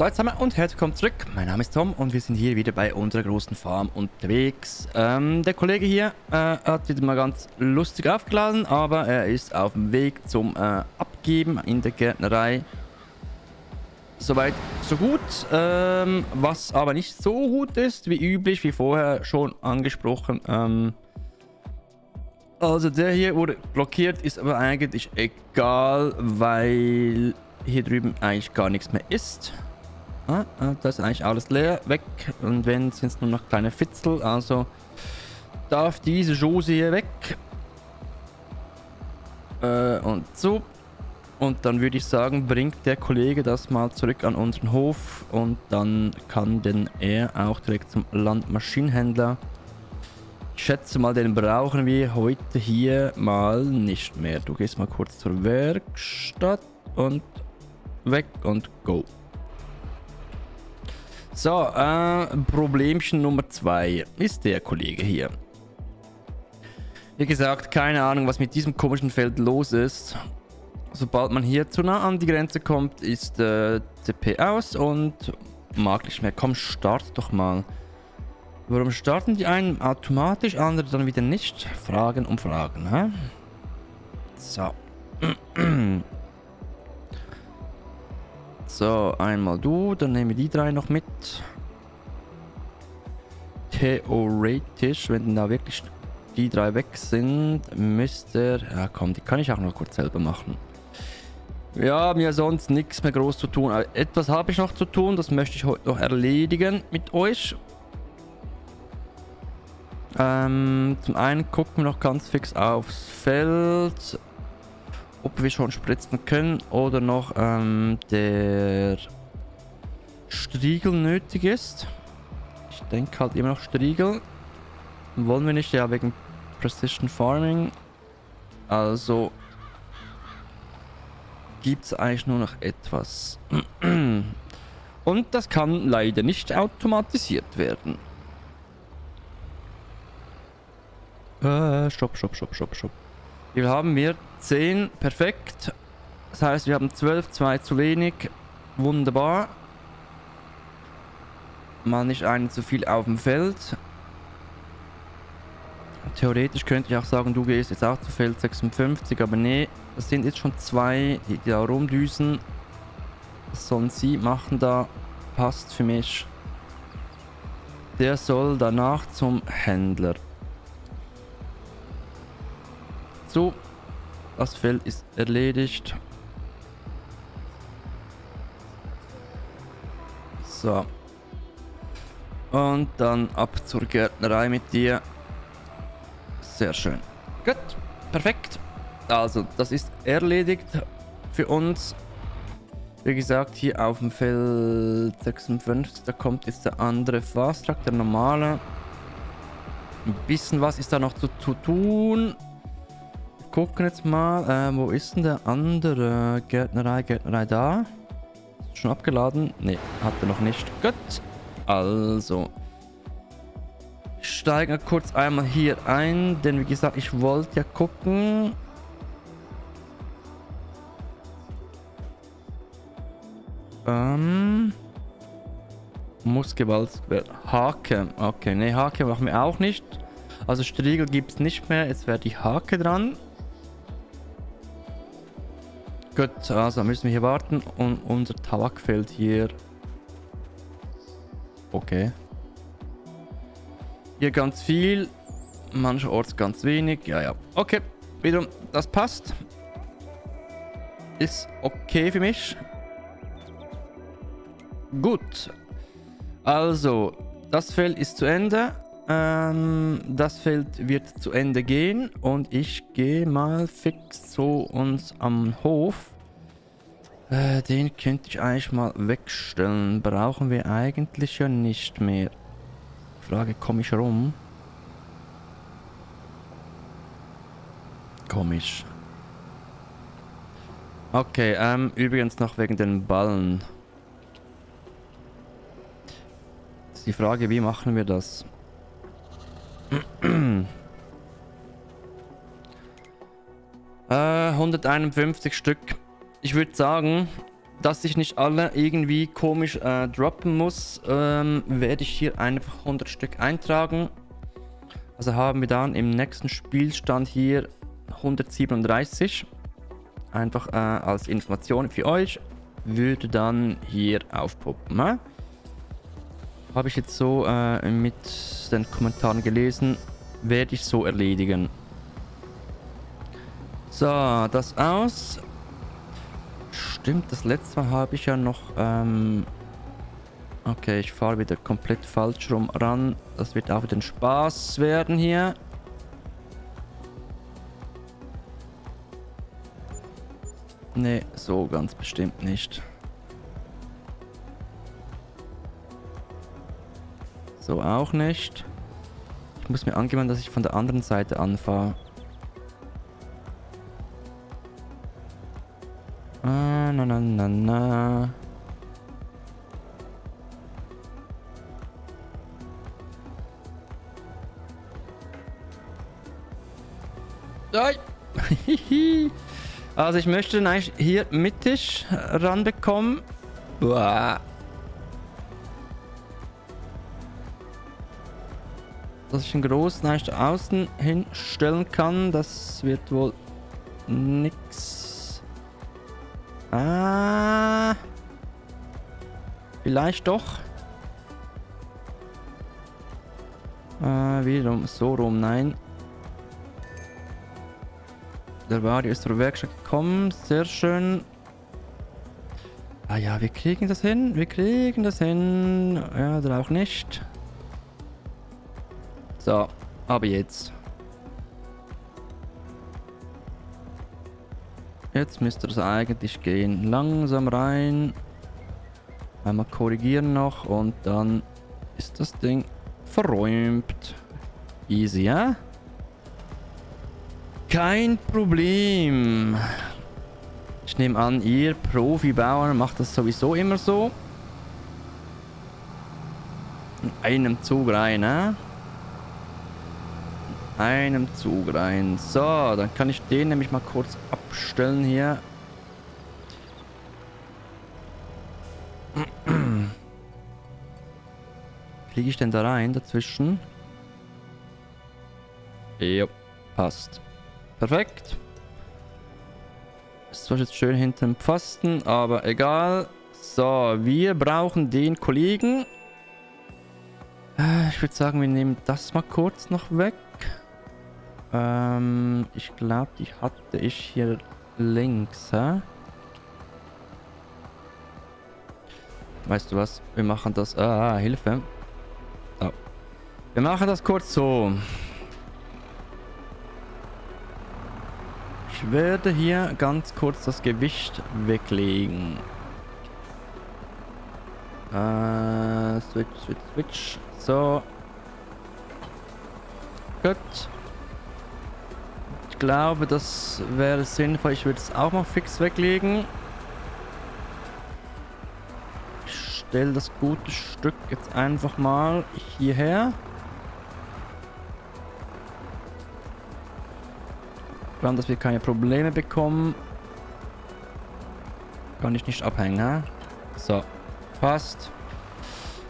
So, jetzt haben wir und herzlich willkommen zurück. Mein Name ist Tom und wir sind hier wieder bei unserer großen Farm unterwegs. Der Kollege hier hat wieder mal ganz lustig aufgeladen, aber er ist auf dem Weg zum Abgeben in der Gärtnerei. Soweit, so gut. Was aber nicht so gut ist, wie üblich, wie vorher schon angesprochen. Also der hier wurde blockiert, ist aber eigentlich egal, weil hier drüben eigentlich gar nichts mehr ist. Das ist eigentlich alles leer, weg. Und wenn, sind es nur noch kleine Fitzel. Also darf diese Jose hier weg. Und so. Und dann würde ich sagen, bringt der Kollege das mal zurück an unseren Hof. Und dann kann denn er auch direkt zum Landmaschinenhändler. Ich schätze mal, den brauchen wir heute hier mal nicht mehr. Du gehst mal kurz zur Werkstatt und weg und go. So, Problemchen Nummer 2 ist der Kollege hier. Wie gesagt, keine Ahnung, was mit diesem komischen Feld los ist. Sobald man hier zu nah an die Grenze kommt, ist CP aus und mag nicht mehr. Komm, start doch mal. Warum starten die einen automatisch, andere dann wieder nicht? Fragen um Fragen, hä? So. So, einmal du, dann nehmen wir die 3 noch mit. Theoretisch, wenn da wirklich die 3 weg sind, müsste... Ja komm, die kann ich auch noch kurz selber machen. Wir haben ja sonst nichts mehr groß zu tun. Aber etwas habe ich noch zu tun, das möchte ich heute noch erledigen mit euch. Zum einen gucken wir noch ganz fix aufs Feld. Ob wir schon spritzen können oder noch der Striegel nötig ist. Ich denke halt immer noch Striegel. Wollen wir nicht, ja, wegen Precision Farming. Also gibt es eigentlich nur noch etwas. Und das kann leider nicht automatisiert werden. Stopp. Hier haben wir 10, perfekt. Das heißt, wir haben 12, 2 zu wenig. Wunderbar. Mal nicht einen zu viel auf dem Feld. Theoretisch könnte ich auch sagen, du gehst jetzt auch zu Feld 56, aber nee. Das sind jetzt schon 2, die da rumdüsen. Was sollen sie machen da? Passt für mich. Der soll danach zum Händler. So, das Feld ist erledigt. So. Und dann ab zur Gärtnerei mit dir. Sehr schön. Gut, perfekt. Also, das ist erledigt für uns. Wie gesagt, hier auf dem Feld 56, da kommt jetzt der andere Fast Track, der normale. Ein bisschen was ist da noch zu tun. Gucken jetzt mal, wo ist denn der andere Gärtnerei da? Ist schon abgeladen? Ne, hat er noch nicht. Gut. Also. Ich steige kurz einmal hier ein, denn wie gesagt, ich wollte ja gucken. Muss gewalzt werden. Hake. Okay, ne, Hake machen wir auch nicht. Also Striegel gibt es nicht mehr. Jetzt wäre die Hake dran. Gut, also müssen wir hier warten und unser Tabakfeld hier. Okay. Hier ganz viel, mancherorts ganz wenig. Ja. Okay, wiederum, das passt. Ist okay für mich. Gut. Also, das Feld ist zu Ende. Das Feld wird zu Ende gehen und ich gehe mal fix zu uns am Hof. Den könnte ich eigentlich mal wegstellen. Brauchen wir eigentlich ja nicht mehr. Frage, komme ich rum? Komisch. Okay, übrigens noch wegen den Ballen. Ist die Frage, wie machen wir das? Uh, 151 Stück. Ich würde sagen, dass ich nicht alle irgendwie komisch droppen muss, werde ich hier einfach 100 Stück eintragen. Also haben wir dann im nächsten Spielstand hier 137. Einfach als Information für euch. Würde dann hier aufpoppen. Habe ich jetzt so mit den Kommentaren gelesen. Werde ich so erledigen. So, das aus. Stimmt, das letzte Mal habe ich ja noch... Okay, ich fahre wieder komplett falsch rum ran. Das wird auch wieder ein Spaß werden hier. Ne, so ganz bestimmt nicht. So auch nicht. Ich muss mir angewöhnen, dass ich von der anderen Seite anfahre. Na na na na. Also ich möchte den eigentlich hier mittig ranbekommen. Uah. Dass ich den großen eigentlich außen hinstellen kann, das wird wohl nix. Ah. Vielleicht doch. Wiederum so rum, nein. Der Wario ist zur Werkstatt gekommen. Sehr schön. Ah ja, wir kriegen das hin. Wir kriegen das hin. Ja, oder auch nicht. So, aber jetzt. Jetzt müsste das eigentlich gehen. Langsam rein. Einmal korrigieren noch und dann ist das Ding verräumt. Easy, ja? Kein Problem. Ich nehme an, ihr Profibauer macht das sowieso immer so. In einem Zug rein, ne? In einem Zug rein. So, dann kann ich den nämlich mal kurz abstellen hier. Kriege ich denn da rein dazwischen? Jo, passt. Perfekt. Ist zwar jetzt schön hinterm Pfosten, aber egal. So, wir brauchen den Kollegen. Ich würde sagen, wir nehmen das mal kurz noch weg. Ich glaube, die hatte ich hier links. Hä? Weißt du was? Wir machen das... Ah, Hilfe. Oh. Wir machen das kurz so. Ich werde hier ganz kurz das Gewicht weglegen. Switch, switch, switch. So. Gut. Ich glaube, das wäre sinnvoll. Ich würde es auch mal fix weglegen. Ich stelle das gute Stück jetzt einfach mal hierher. Dass wir keine Probleme bekommen. Kann ich nicht abhängen, ne? So, passt.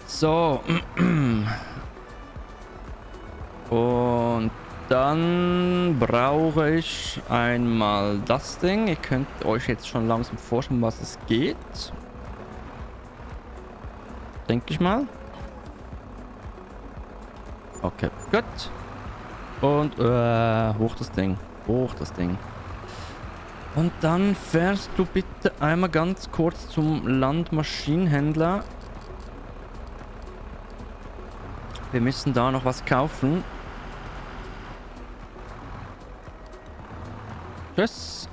So. Und dann brauche ich einmal das Ding. Ihr könnt euch jetzt schon langsam vorstellen, was es geht. Denke ich mal. Okay, gut. Und hoch das Ding. Hoch das Ding. Und dann fährst du bitte einmal ganz kurz zum Landmaschinenhändler. Wir müssen da noch was kaufen. Tschüss.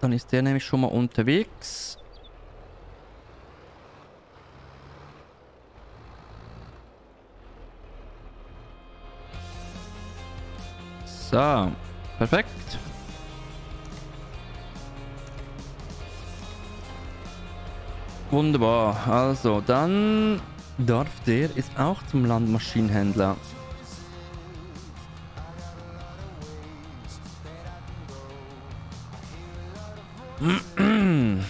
Dann ist der nämlich schon mal unterwegs. So, perfekt. Wunderbar. Also, dann darf der jetzt auch zum Landmaschinenhändler. Am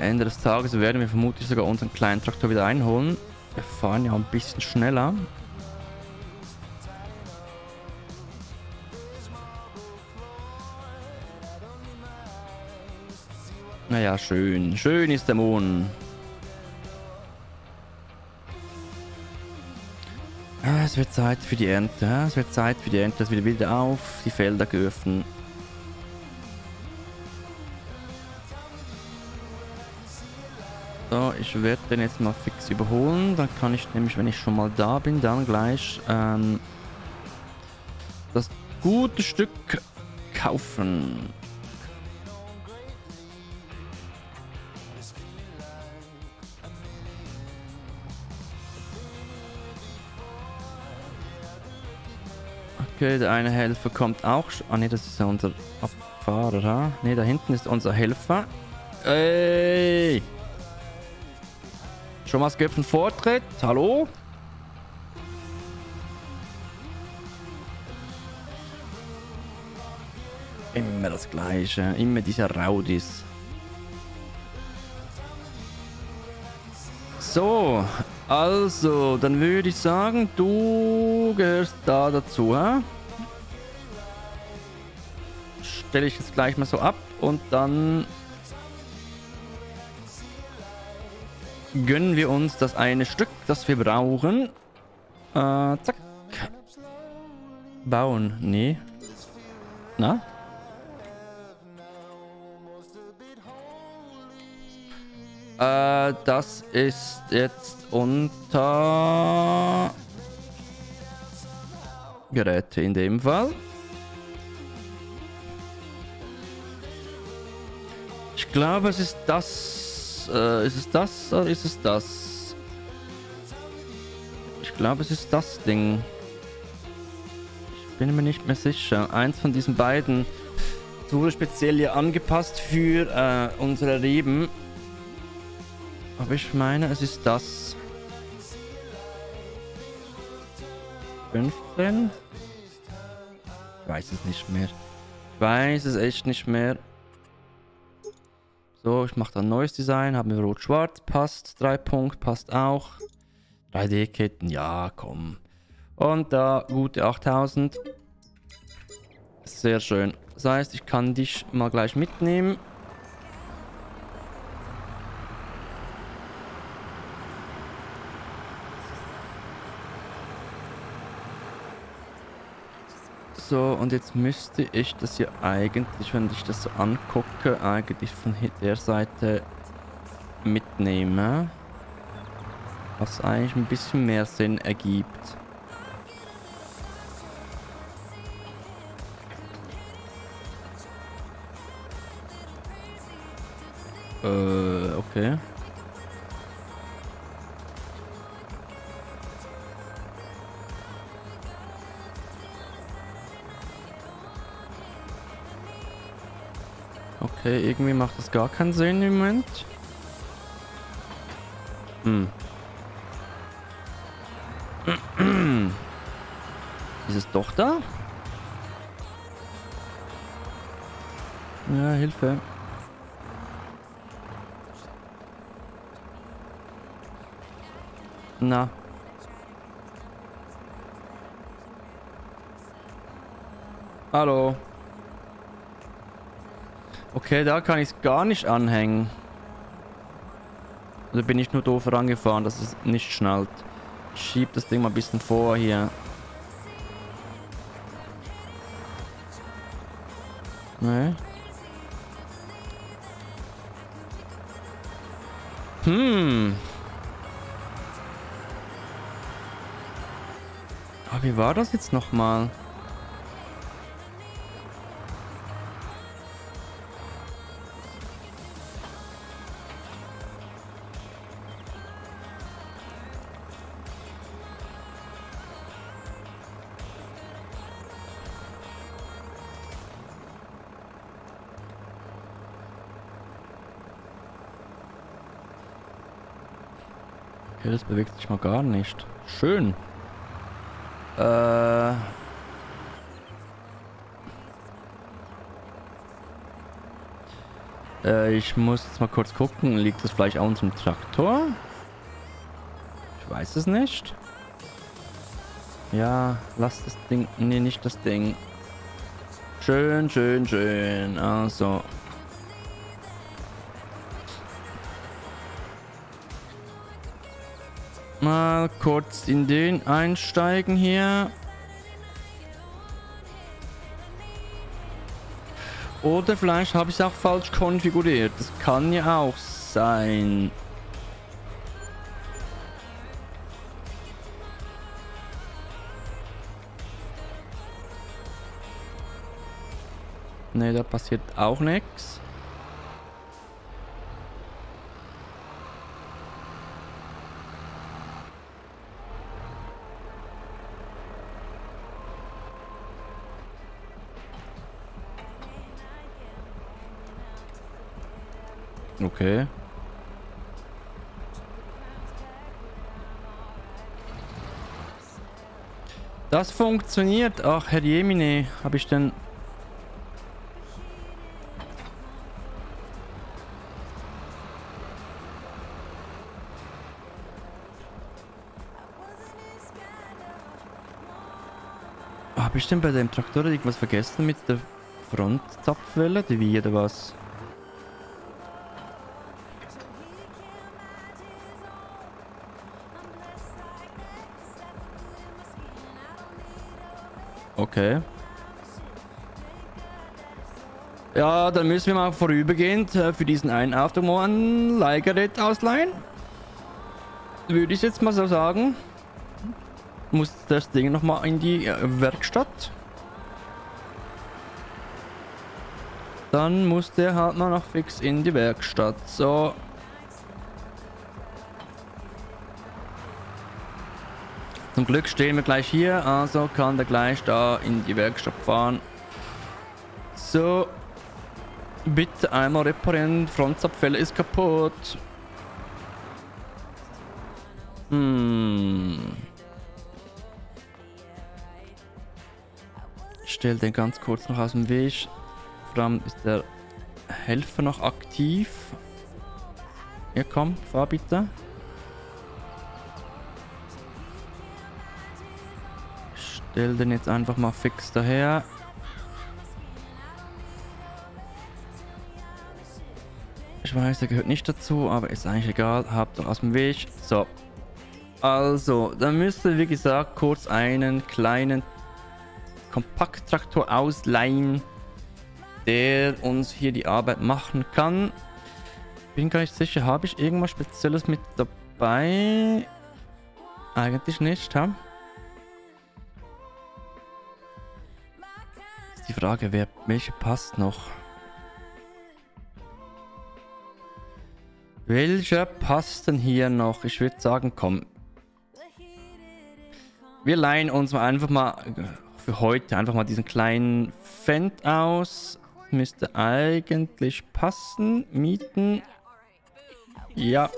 Ende des Tages werden wir vermutlich sogar unseren kleinen Traktor wieder einholen. Wir fahren ja auch ein bisschen schneller. Naja, schön. Schön ist der Mond. Es wird Zeit für die Ernte. Es wird Zeit für die Ernte, dass wir wieder auf die Felder dürfen. So, ich werde den jetzt mal fix überholen. Dann kann ich nämlich, wenn ich schon mal da bin, dann gleich das gute Stück kaufen. Okay, der eine Helfer kommt auch. Ah ne, das ist ja unser Fahrer. Ne, da hinten ist unser Helfer. Ey! Schon mal gibt einen Vortritt. Hallo? Immer das Gleiche. Immer dieser Raudis. So. Also, dann würde ich sagen, du gehörst da dazu, hä? Stelle ich jetzt gleich mal so ab und dann gönnen wir uns das eine Stück, das wir brauchen. Zack. Bauen, nee. Na? Das ist jetzt unter Geräte in dem Fall. Ich glaube, es ist das. Ist es das oder ist es das? Ich glaube, es ist das Ding. Ich bin mir nicht mehr sicher. Eins von diesen beiden. Das wurde speziell hier angepasst für unsere Reben. Aber ich meine, es ist das. 15? Ich weiß es nicht mehr. Ich weiß es echt nicht mehr. So, ich mache dann neues Design. Haben wir rot-schwarz. Passt. 3 Punkte. Passt auch. 3D-Ketten. Ja, komm. Und da gute 8000. Sehr schön. Das heißt, ich kann dich mal gleich mitnehmen. So, und jetzt müsste ich das hier eigentlich, wenn ich das so angucke, eigentlich von der Seite mitnehmen. Was eigentlich ein bisschen mehr Sinn ergibt. Okay. Okay, irgendwie macht das gar keinen Sinn im Moment. Ist es doch da? Ja, Hilfe. Na. Hallo. Okay, da kann ich es gar nicht anhängen. Also bin ich nur doof rangefahren, dass es nicht schnallt. Ich schieb das Ding mal ein bisschen vor hier. Ne? Aber wie war das jetzt nochmal? Das bewegt sich mal gar nicht. Schön. Ich muss jetzt mal kurz gucken. Liegt das Fleisch auch in zum Traktor? Ich weiß es nicht. Ja, lass das Ding. Nee, nicht das Ding. Schön, schön, schön. Also. Mal kurz in den einsteigen hier. Oder vielleicht habe ich es auch falsch konfiguriert. Das kann ja auch sein. Ne, da passiert auch nichts. Okay. Das funktioniert. Ach, Herr Jemine, habe ich denn... Habe ich denn bei dem Traktor irgendwas vergessen mit der Frontzapfwelle? Die wie oder was? Okay. Ja, dann müssen wir mal vorübergehend für diesen einen Automoren Leihgerät ausleihen. Würde ich jetzt mal so sagen. Muss das Ding nochmal in die Werkstatt. Dann muss der halt mal noch fix in die Werkstatt. So. Zum Glück stehen wir gleich hier, also kann der gleich da in die Werkstatt fahren. So. Bitte einmal reparieren, Frontzapfwelle ist kaputt. Ich stelle den ganz kurz noch aus dem Weg. Vor allem ist der Helfer noch aktiv. Ja komm, fahr bitte. Stell den jetzt einfach mal fix daher. Ich weiß, der gehört nicht dazu, aber ist eigentlich egal. Habt doch aus dem Weg. So. Also, dann müsste, wie gesagt, kurz einen kleinen Kompakttraktor ausleihen, der uns hier die Arbeit machen kann. Bin gar nicht sicher, habe ich irgendwas Spezielles mit dabei? Eigentlich nicht, ha? Die Frage, welche passt noch? Welcher passt denn hier noch? Ich würde sagen, komm. Wir leihen uns mal einfach mal für heute einfach mal diesen kleinen Fendt aus. Müsste eigentlich passen. Mieten. Ja.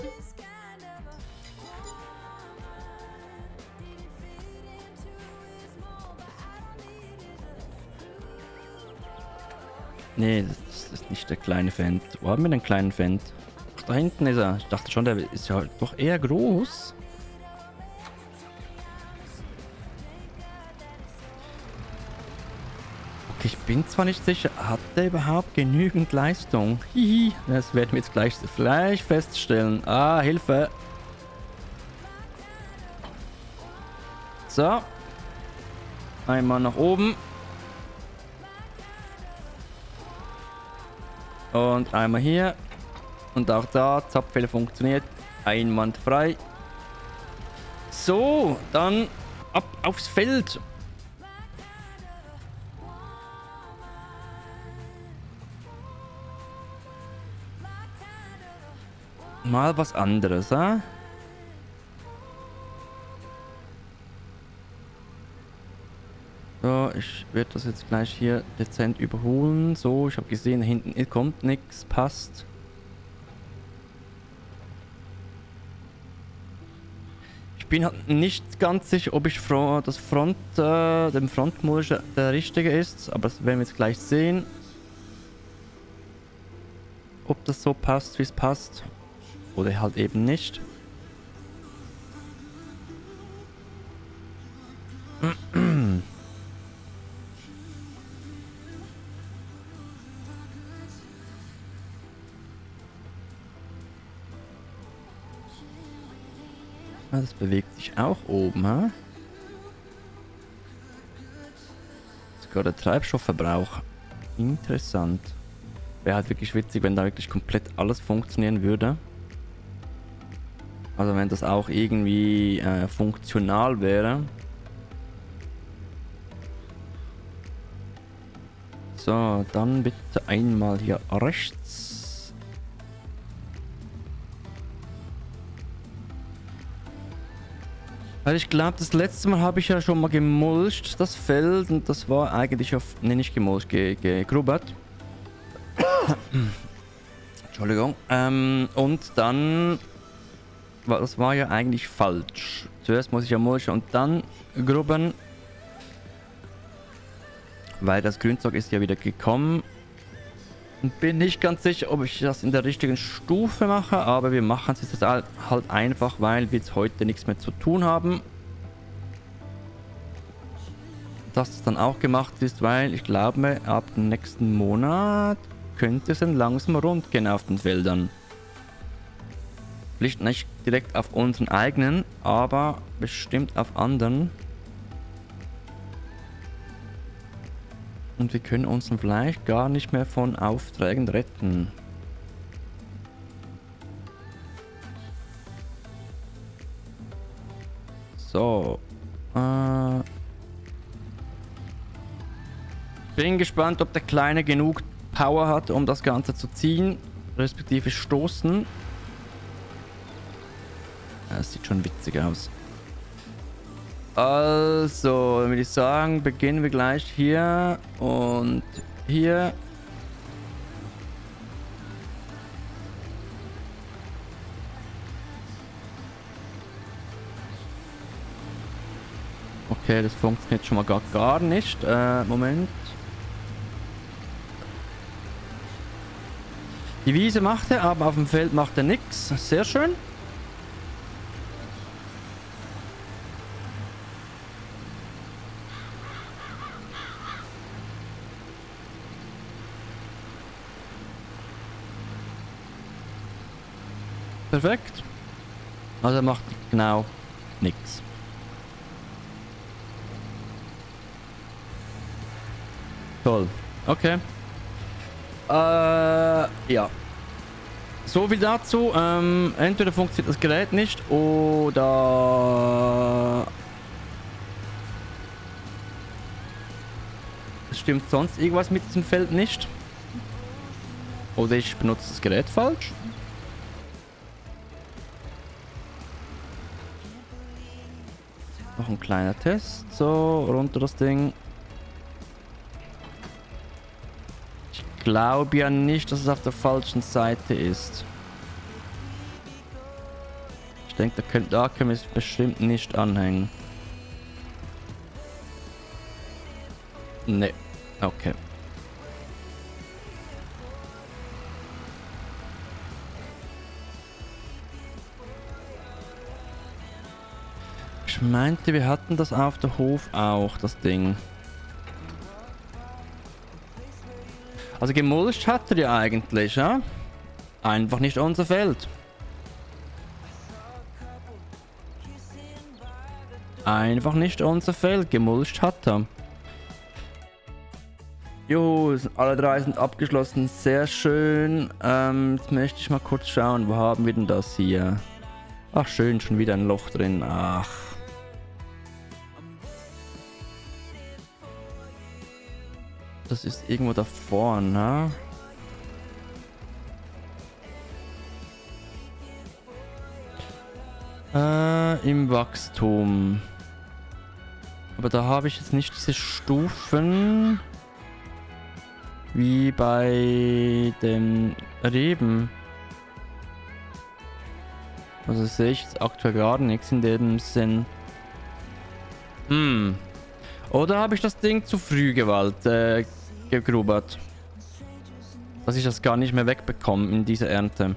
Nee, das ist nicht der kleine Fendt. Wo haben wir den kleinen Fendt? Da hinten ist er. Ich dachte schon, der ist ja doch eher groß. Okay, ich bin zwar nicht sicher, hat der überhaupt genügend Leistung? Hihi, das werden wir jetzt gleich feststellen. Ah, Hilfe. So. Einmal nach oben. Und einmal hier. Und auch da. Zapfwelle funktioniert. Einwandfrei. So, dann ab aufs Feld. Mal was anderes, ha? So, ich werde das jetzt gleich hier dezent überholen. So, ich habe gesehen, hinten kommt nichts, passt. Ich bin halt nicht ganz sicher, ob ich dem Frontmotor der richtige ist, aber das werden wir jetzt gleich sehen. ob das so passt, wie es passt. Oder halt eben nicht. Das bewegt sich auch oben, ha? Sogar der Treibstoffverbrauch. Interessant. Wäre halt wirklich witzig, wenn da wirklich komplett alles funktionieren würde. Also wenn das auch irgendwie funktional wäre. So, dann bitte einmal hier rechts. Weil ich glaube, das letzte Mal habe ich ja schon mal gemulcht, das Feld, und das war eigentlich auf, ne, nicht gemulcht, gegrubbert. Entschuldigung. Und dann, das war ja eigentlich falsch. Zuerst muss ich ja mulchen und dann grubbern. Weil das Grünzeug ist ja wieder gekommen. Und bin nicht ganz sicher, ob ich das in der richtigen Stufe mache, aber wir machen es jetzt halt einfach, weil wir jetzt heute nichts mehr zu tun haben. Dass es dann auch gemacht ist, weil ich glaube, ab dem nächsten Monat könnte es dann langsam rund gehen auf den Feldern. Vielleicht nicht direkt auf unseren eigenen, aber bestimmt auf anderen. Und wir können uns dann vielleicht gar nicht mehr von Aufträgen retten. So. Bin gespannt, ob der Kleine genug Power hat, um das Ganze zu ziehen. Respektive stoßen. Das sieht schon witzig aus. Also, dann würde ich sagen, beginnen wir gleich hier und hier. Okay, das funktioniert schon mal gar nicht. Moment. Die Wiese macht er, aber auf dem Feld macht er nichts. Sehr schön. Perfekt. Also er macht genau nichts. Toll. Okay. Ja. So viel dazu. Entweder funktioniert das Gerät nicht oder es stimmt sonst irgendwas mit diesem Feld nicht. Oder ich benutze das Gerät falsch. Noch ein kleiner Test. So, runter das Ding. Ich glaube ja nicht, dass es auf der falschen Seite ist. Ich denke, da können wir es bestimmt nicht anhängen. Ne. Okay. Ich meinte, wir hatten das auf dem Hof auch, das Ding. Also gemulcht hat er ja eigentlich, ja? Einfach nicht unser Feld. Einfach nicht unser Feld, gemulcht hat er. Jo, alle drei sind abgeschlossen, sehr schön. Jetzt möchte ich mal kurz schauen, wo haben wir denn das hier? Ach schön, schon wieder ein Loch drin, ach. Das ist irgendwo da vorne, ne? Im Wachstum. Aber da habe ich jetzt nicht diese Stufen wie bei den Reben. Also sehe ich jetzt aktuell gar nichts in dem Sinn. Hm. Oder habe ich das Ding zu früh gegrubbert? dass ich das gar nicht mehr wegbekomme in dieser Ernte.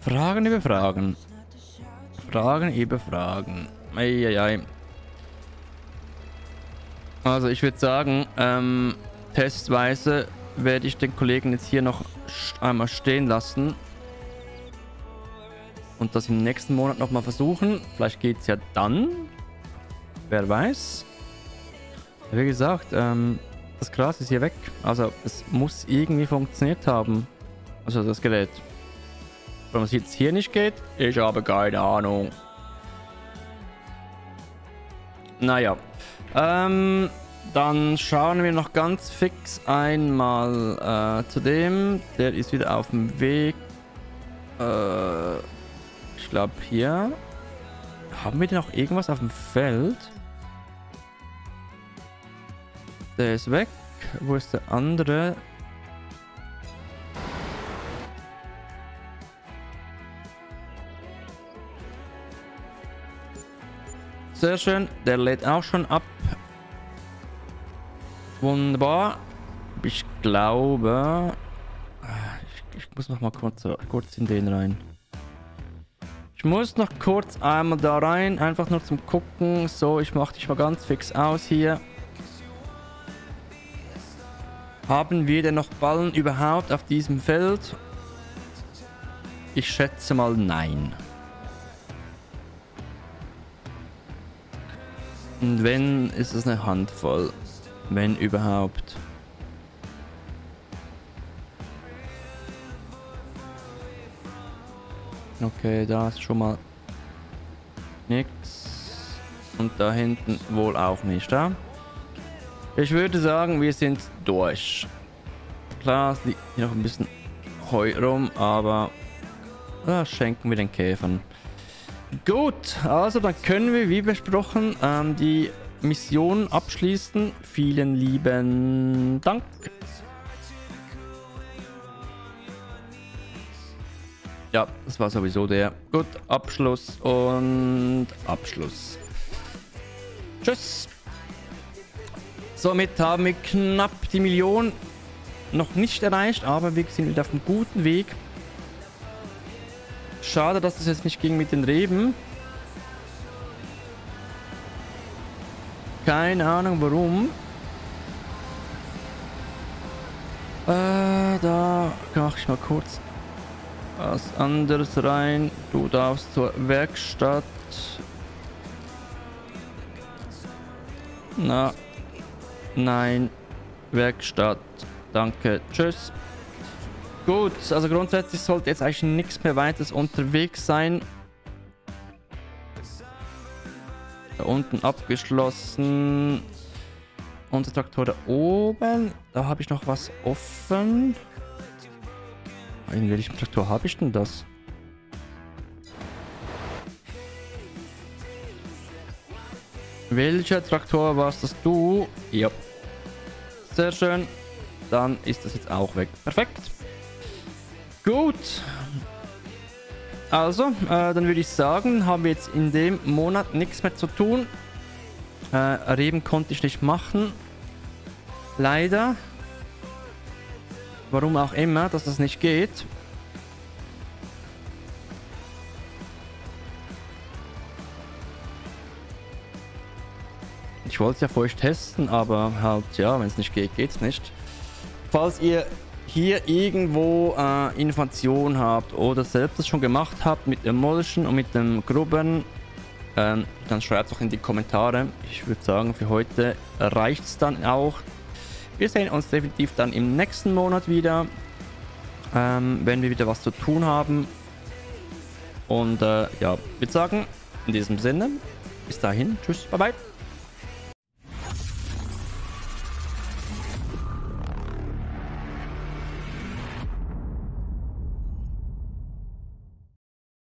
Fragen über Fragen. Fragen über Fragen. Eieiei. Also ich würde sagen, testweise werde ich den Kollegen jetzt hier noch einmal stehen lassen. Und das im nächsten Monat nochmal versuchen. Vielleicht geht es ja dann. Wer weiß. Wie gesagt, das Gras ist hier weg. Also es muss irgendwie funktioniert haben. Also das Gerät. Warum es jetzt hier nicht geht? Ich habe keine Ahnung. Naja. Dann schauen wir noch ganz fix einmal zu dem. Der ist wieder auf dem Weg. Ich glaube hier. Haben wir denn noch irgendwas auf dem Feld? Der ist weg. Wo ist der andere? Sehr schön, der lädt auch schon ab. Wunderbar. Ich glaube, ich muss noch mal kurz in den rein. Ich muss noch kurz einmal da rein, einfach nur zum Gucken. So, ich mache dich mal ganz fix aus hier. Haben wir denn noch Ballen überhaupt auf diesem Feld? Ich schätze mal nein. Und wenn, ist es eine Handvoll. Wenn überhaupt. Okay, da ist schon mal nichts. Und da hinten wohl auch nicht, ja? Ich würde sagen, wir sind durch. Klar, es liegt hier noch ein bisschen Heu rum, aber da schenken wir den Käfern. Gut, also dann können wir, wie besprochen, die Mission abschließen. Vielen lieben Dank. Ja, das war sowieso der. Gut, Abschluss und Abschluss. Tschüss. Somit haben wir knapp die 1 Million noch nicht erreicht, aber wir sind wieder auf einem guten Weg. Schade, dass das jetzt nicht ging mit den Reben. Keine Ahnung warum. Da mache ich mal kurz was anderes rein. Du darfst zur Werkstatt. Na, nein. Werkstatt. Danke. Tschüss. Gut, also grundsätzlich sollte jetzt eigentlich nichts mehr weiteres unterwegs sein. Da unten abgeschlossen. Unser Traktor da oben. Da habe ich noch was offen. In welchem Traktor habe ich denn das? Welcher Traktor warst das du? Ja. Sehr schön. Dann ist das jetzt auch weg. Perfekt. Gut. Also, dann würde ich sagen, haben wir jetzt in dem Monat nichts mehr zu tun. Reben konnte ich nicht machen. Leider. Warum auch immer, dass das nicht geht. Ich wollte es ja für euch testen, aber halt, ja, wenn es nicht geht, geht's nicht. Falls ihr hier irgendwo Informationen habt oder selbst das schon gemacht habt mit dem Mulchen und mit dem Grubben, dann schreibt es doch in die Kommentare. Ich würde sagen, für heute reicht es dann auch. Wir sehen uns definitiv dann im nächsten Monat wieder, wenn wir wieder was zu tun haben. Und ja, würde sagen, in diesem Sinne, bis dahin, tschüss, bye bye.